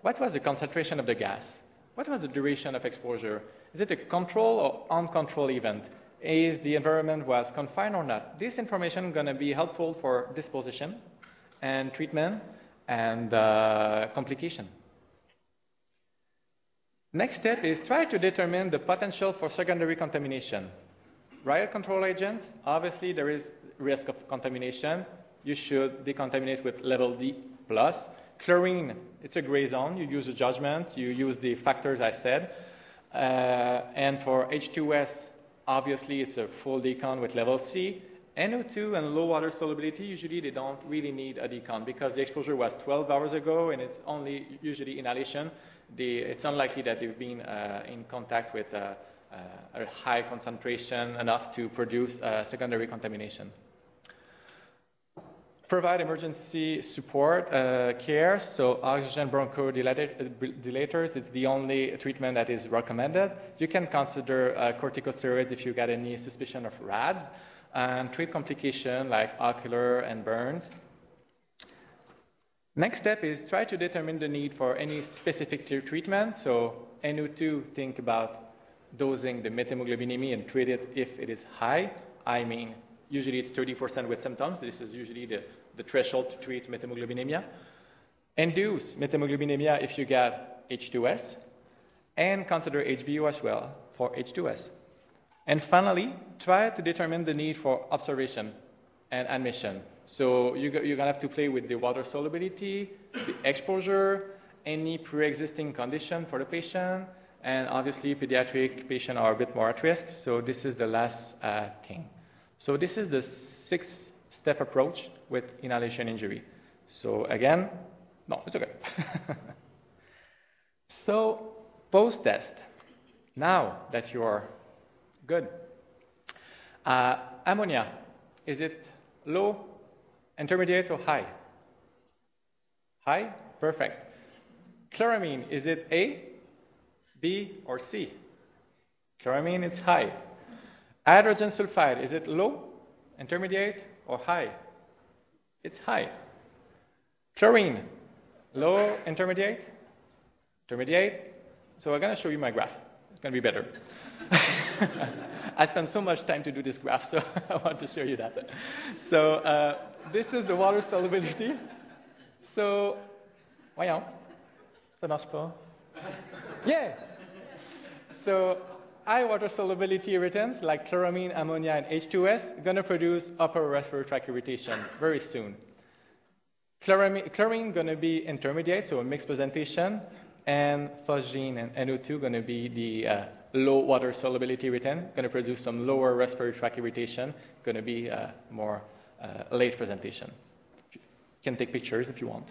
What was the concentration of the gas? What was the duration of exposure? Is it a control or uncontrolled event? Is the environment was confined or not? This information is going to be helpful for disposition and treatment and complication. Next step is try to determine the potential for secondary contamination. Riot control agents, obviously there is risk of contamination. You should decontaminate with level D+. Chlorine, it's a gray zone. You use the judgment. You use the factors I said. And for H2S, obviously it's a full decon with level C. NO2 and low water solubility, usually they don't really need a decon because the exposure was 12 hours ago and it's only usually inhalation. It's unlikely that they've been in contact with a high concentration enough to produce secondary contamination. Provide emergency support care, so oxygen bronchodilators, it's the only treatment that is recommended. You can consider corticosteroids if you got any suspicion of RADS, and treat complication like ocular and burns. Next step is try to determine the need for any specific treatment. So NO2, think about dosing the methemoglobinemia and treat it if it is high. I mean, usually it's 30% with symptoms. This is usually the threshold to treat methemoglobinemia. Induce methemoglobinemia if you got H2S, and consider HBO as well for H2S. And finally, try to determine the need for observation and admission. So you're going to have to play with the water solubility, the exposure, any pre-existing condition for the patient, and obviously pediatric patients are a bit more at risk, so this is the last thing. So this is the 6-step approach with inhalation injury. So again, no, it's okay. So post-test, now that you are good. Ammonia, is it low, intermediate, or high? High? Perfect. Chloramine, is it A, B, or C? Chloramine, it's high. Hydrogen sulfide, is it low, intermediate, or high? It's high. Chlorine, low, intermediate, intermediate. So I'm going to show you my graph. It's going to be better. I spent so much time to do this graph, so I want to show you that. So this is the water solubility. So, voyons, ça marche pas. Yeah. So high water solubility irritants like chloramine, ammonia, and H2S are going to produce upper respiratory tract irritation very soon. Chlorine going to be intermediate, so a mixed presentation, and phosgene and NO2 going to be the low water solubility irritant, going to produce some lower respiratory tract irritation, going to be more late presentation. You can take pictures if you want.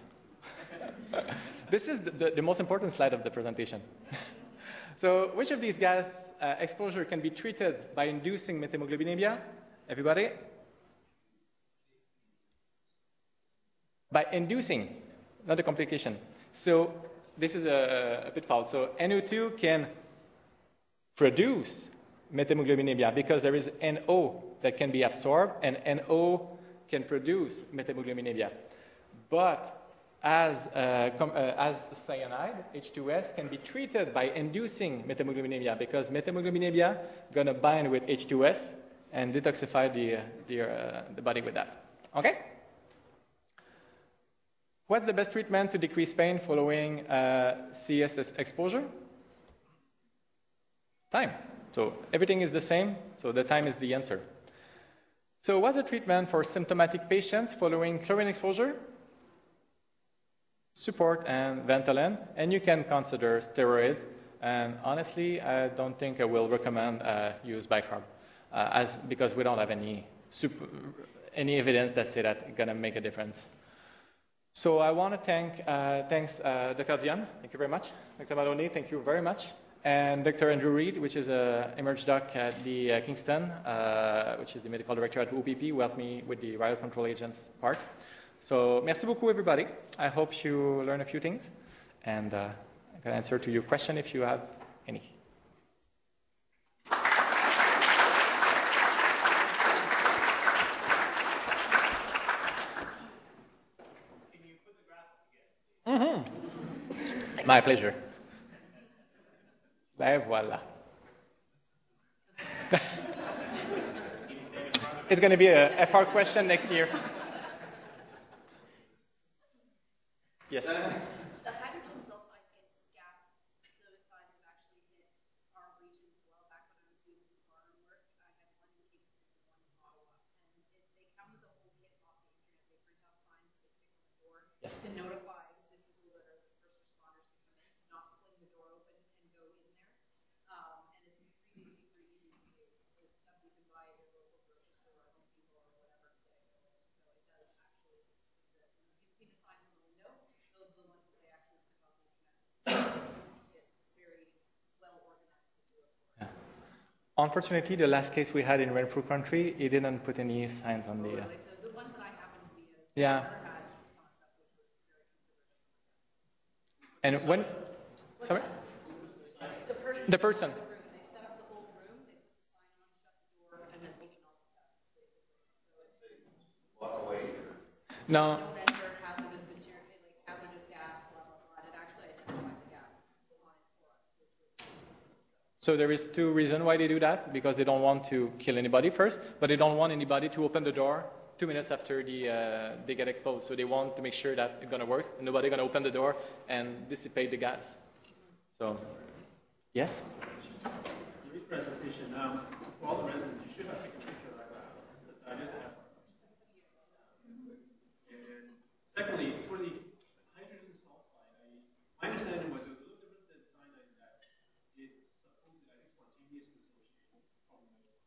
This is the most important slide of the presentation. So which of these gas exposure can be treated by inducing methemoglobinemia? Everybody? By inducing, not a complication. So this is a pitfall. So NO2 can produce methemoglobinemia because there is NO that can be absorbed, and NO can produce methemoglobinemia. But as cyanide, H2S can be treated by inducing methemoglobinemia because methemoglobinemia going to bind with H2S and detoxify the body with that. Okay? What's the best treatment to decrease pain following CS exposure? Time. So everything is the same, so the time is the answer. So what's the treatment for symptomatic patients following chlorine exposure? Support and Ventolin, and you can consider steroids. And honestly, I don't think I will recommend use bicarb. because we don't have any evidence that say that's going to make a difference. So I want to thank Dr. Dion. Thank you very much. Dr. Maloney, thank you very much. And Dr. Andrew Reed, which is an emerge doc at the Kingston, which is the medical director at OPP, who helped me with the viral control agents part. So merci beaucoup, everybody. I hope you learn a few things. And I can answer to your question if you have any. My pleasure. Ben voila. It's going to be a FR question next year. Yes. The hydrogen sulfide gas psilocybin has actually hit our region as well. Back when I was doing some farm work, I had one in Kingston and one in Ottawa. And they come with a whole kit off the internet. They print out signs that they stick on the door to notify. Unfortunately, the last case we had in Renfrew County, it didn't put any signs on the. The ones that I happen to be. Yeah. And when? Sorry. The person. They set up the whole room. They put the sign on, shut the door, and then open all the stuff. So it's walk away. No. Don't enter hazardous material, like hazardous gas, blah blah blah. It actually identified the gas on it for us, which was. So there is two reasons why they do that, because they don't want to kill anybody first, but they don't want anybody to open the door 2 minutes after they get exposed. So they want to make sure that it's going to work, and nobody's going to open the door and dissipate the gas. So, yes? Your presentation, for all the residents, you should have taken a picture of that. That is an effort. And secondly, for the hydrogen sulfide, my understanding was it was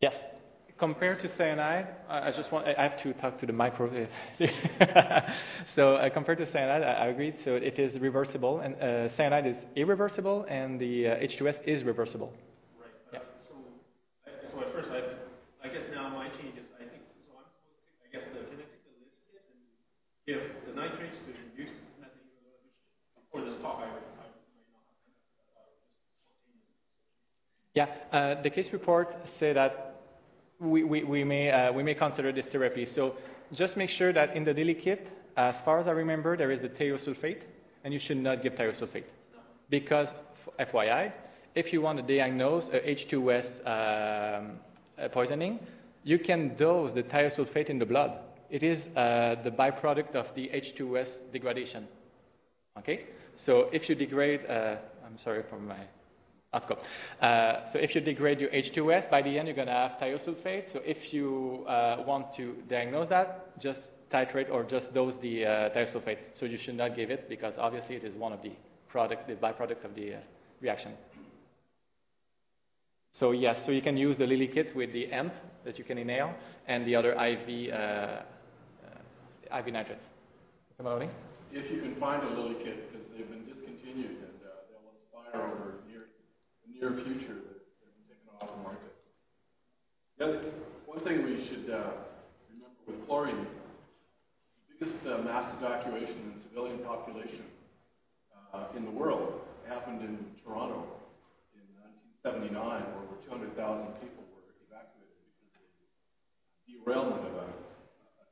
yes. Compared to cyanide, I have to talk to the micro. So compared to cyanide, I agree. So it is reversible, and cyanide is irreversible, and the H2S is reversible. Right. Yeah. So at first, I guess now my change is I think so. I'm supposed to. I guess can I take the Lily kit and give the nitrates to induce the methane for this talk? Yeah, the case report say that we may consider this therapy. So just make sure that in the Lily kit, as far as I remember, there is the thiosulfate, and you should not give thiosulfate. Because, FYI, if you want to diagnose H2S poisoning, you can dose the thiosulfate in the blood. It is the byproduct of the H2S degradation. Okay? So if you degrade, I'm sorry for my... That's cool. So if you degrade your H2S, by the end you're going to have thiosulfate. So if you want to diagnose that, just titrate or just dose the thiosulfate. So you should not give it because obviously it is one of the byproduct of the reaction. So yes, so you can use the Lily kit with the AMP that you can inhale and the other IV nitrates. If you can find a Lily kit, because they've been discontinued and they'll expire over near future that have been taken off the market. One thing we should remember with chlorine, the biggest mass evacuation in civilian population in the world happened in Toronto in 1979, where over 200,000 people were evacuated because of the derailment of a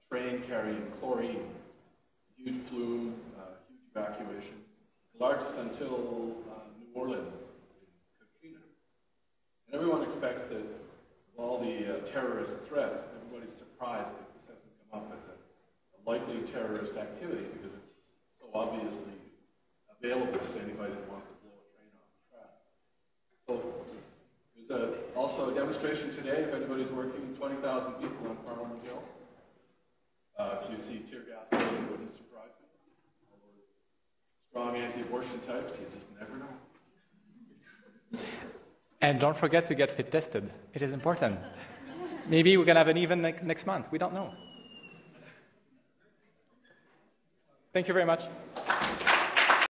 train carrying chlorine, huge plume, huge evacuation, the largest until New Orleans. And everyone expects that with all the terrorist threats, everybody's surprised that this hasn't come up as a likely terrorist activity because it's so obviously available to anybody that wants to blow a train off the track. So there's also a demonstration today, if anybody's working, 20,000 people on Parliament Hill. If you see tear gas, it wouldn't surprise me. All those strong anti-abortion types, you just never know. And don't forget to get fit tested. It is important. Maybe we're going to have an event next month. We don't know. Thank you very much.